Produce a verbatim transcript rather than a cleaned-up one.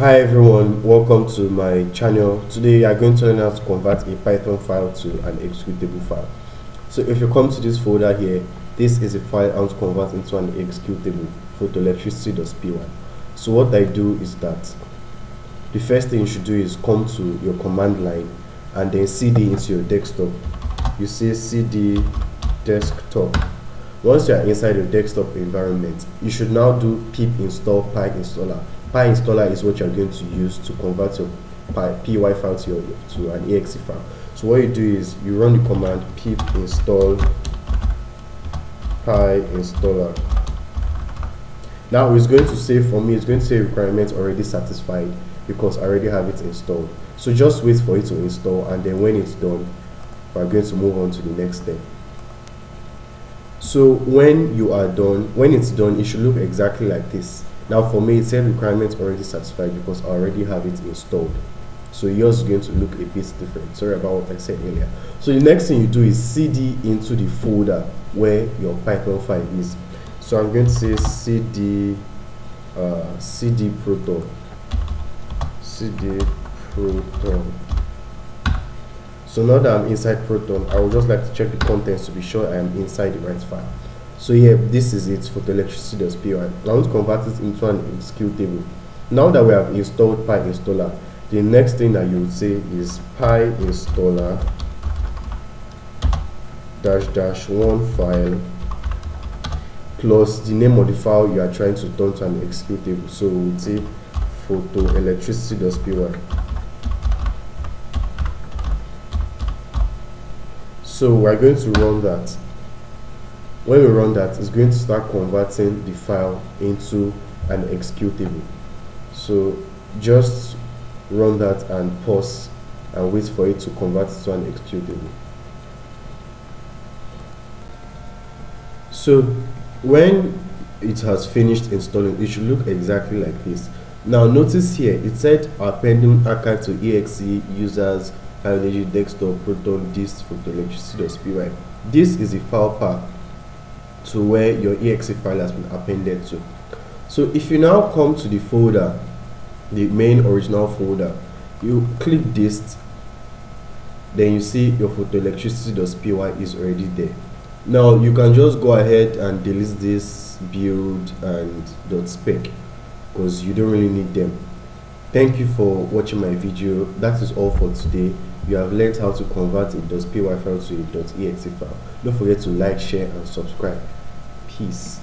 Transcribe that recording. Hi everyone, welcome to my channel. Today we are going to learn how to convert a Python file to an executable file. So if you come to this folder here, this is a file I want to convert into an executable, photoelectricity.py. So what I do is that the first thing you should do is come to your command line and then cd into your desktop. You say cd desktop. Once you are inside your desktop environment, you should now do pip install PyInstaller. PyInstaller is what you are going to use to convert your py file to, your, to an exe file. So what you do is you run the command pip install PyInstaller. Now it's going to say for me, it's going to say requirements already satisfied because I already have it installed. So just wait for it to install, and then when it's done, we're going to move on to the next step. So when you are done, when it's done, it should look exactly like this. Now for me, it said requirements already satisfied because I already have it installed. So yours is going to look a bit different. Sorry about what I said earlier. So the next thing you do is cd into the folder where your Python file is. So I'm going to say cd uh, cd proton cd proton. So now that I'm inside Proton, I would just like to check the contents to be sure I am inside the right file. So yeah, this is it, photoelectricity.py. I want to convert it into an executable. Now that we have installed PyInstaller, the next thing that you would say is PyInstaller dash dash one file plus the name of the file you are trying to turn to an executable. So we would say photoelectricity.py. So we're going to run that. When we run that, it's going to start converting the file into an executable. So just run that and pause and wait for it to convert to an executable. So when it has finished installing, it should look exactly like this. Now notice here, it said our pending archive to exe users Python desktop proton dist photoelectricity.py. This is a file path to where your exe file has been appended to. So if you now come to the folder, the main original folder, you click dist, then you see your photoelectricity.py is already there. Now you can just go ahead and delete this build and .spec because you don't really need them. Thank you for watching my video. That is all for today. You have learned how to convert a .py file to a .exe file. Don't forget to like, share, and subscribe. Peace.